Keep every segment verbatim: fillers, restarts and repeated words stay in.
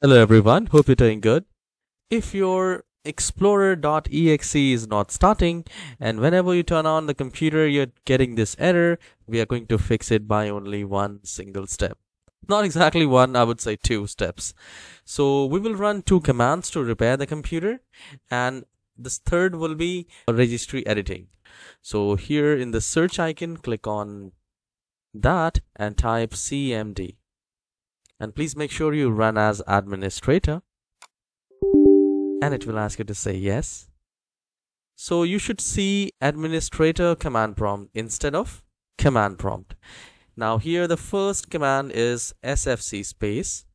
Hello everyone, hope you're doing good. If your explorer dot E X E is not starting and whenever you turn on the computer you're getting this error, we are going to fix it by only one single step. Not exactly one, I would say two steps. So we will run two commands to repair the computer, and this third will be registry editing. So here in the search icon, click on that and type C M D. And please make sure you run as administrator, and it will ask you to say yes. So you should see administrator command prompt instead of command prompt. Now here the first command is sfc space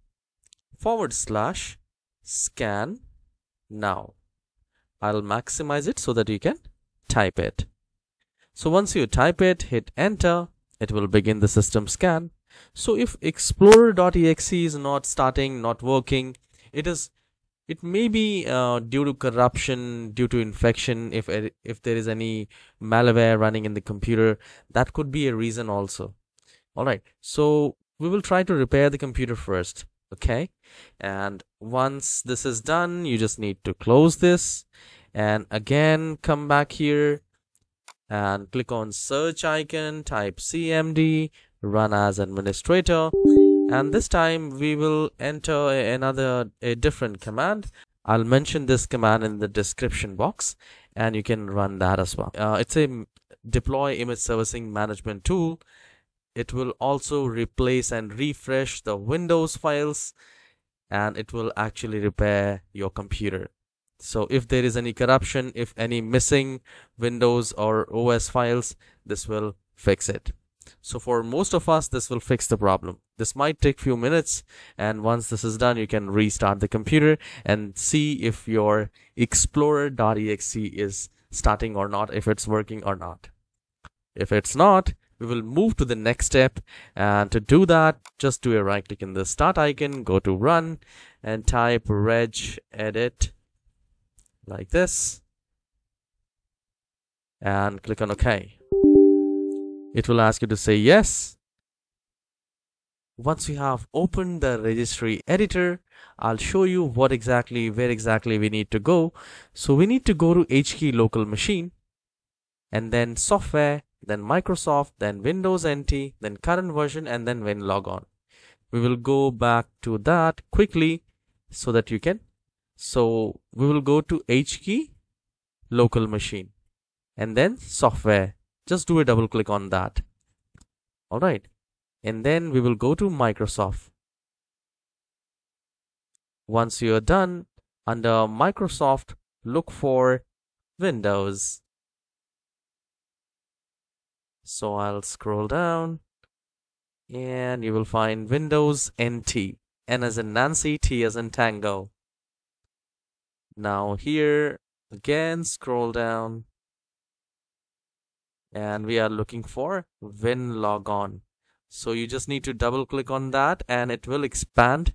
forward slash scan now. I'll maximize it so that you can type it. So once you type it, hit enter, it will begin the system scan. So if explorer dot E X E is not starting, not working, it is it may be uh, due to corruption, due to infection. If if there is any malware running in the computer, that could be a reason also. All right, so we will try to repair the computer first, okay? And once this is done, you just need to close this and again come back here and click on search icon, type C M D, run as administrator, and this time we will enter another a different command. I'll mention this command in the description box and you can run that as well. Uh, it's a deploy image servicing management tool. It will also replace and refresh the Windows files, and it will actually repair your computer. So if there is any corruption, if any missing Windows or O S files, this will fix it. So for most of us, this will fix the problem. This might take few minutes, and once this is done, you can restart the computer and see if your explorer dot E X E is starting or not, if it's working or not. If it's not, we will move to the next step, and to do that, just do a right click in the start icon, go to run and type regedit like this and click on OK. It will ask you to say yes. Once you have opened the registry editor, I'll show you what exactly, where exactly we need to go. So we need to go to H key local machine, and then software, then Microsoft, then Windows N T, then current version, and then WinLogon. We will go back to that quickly so that you can. So we will go to H key local machine and then software. Just do a double click on that. All right, and then we will go to Microsoft. Once you are done, under Microsoft, look for Windows. So I'll scroll down and you will find Windows N T, N as in Nancy, T as in Tango. Now here again, scroll down, and we are looking for WinLogon. So you just need to double click on that and it will expand,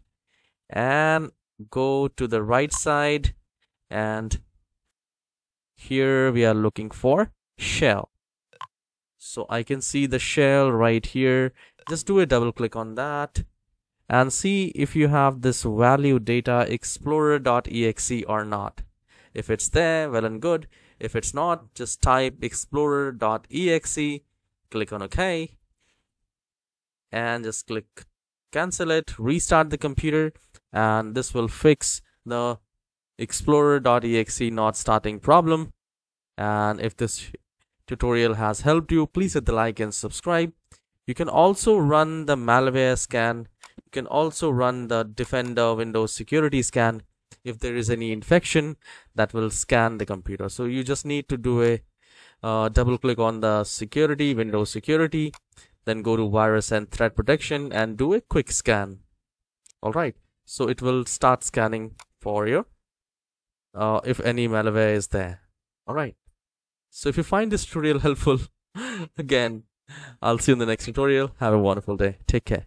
and go to the right side, and here we are looking for shell. So I can see the shell right here. Just do a double click on that and see if you have this value data explorer dot E X E or not. If it's there, well and good. If it's not, just type explorer dot E X E, click on OK, and just click cancel it, restart the computer, and this will fix the explorer dot E X E not starting problem. And if this tutorial has helped you, please hit the like and subscribe. You can also run the malware scan. You can also run the Defender Windows security scan. If there is any infection, that will scan the computer. So you just need to do a uh, double click on the security, Windows security, then go to virus and threat protection and do a quick scan. All right, so it will start scanning for you uh, if any malware is there. All right, so if you find this tutorial helpful, again, I'll see you in the next tutorial. Have a wonderful day. Take care.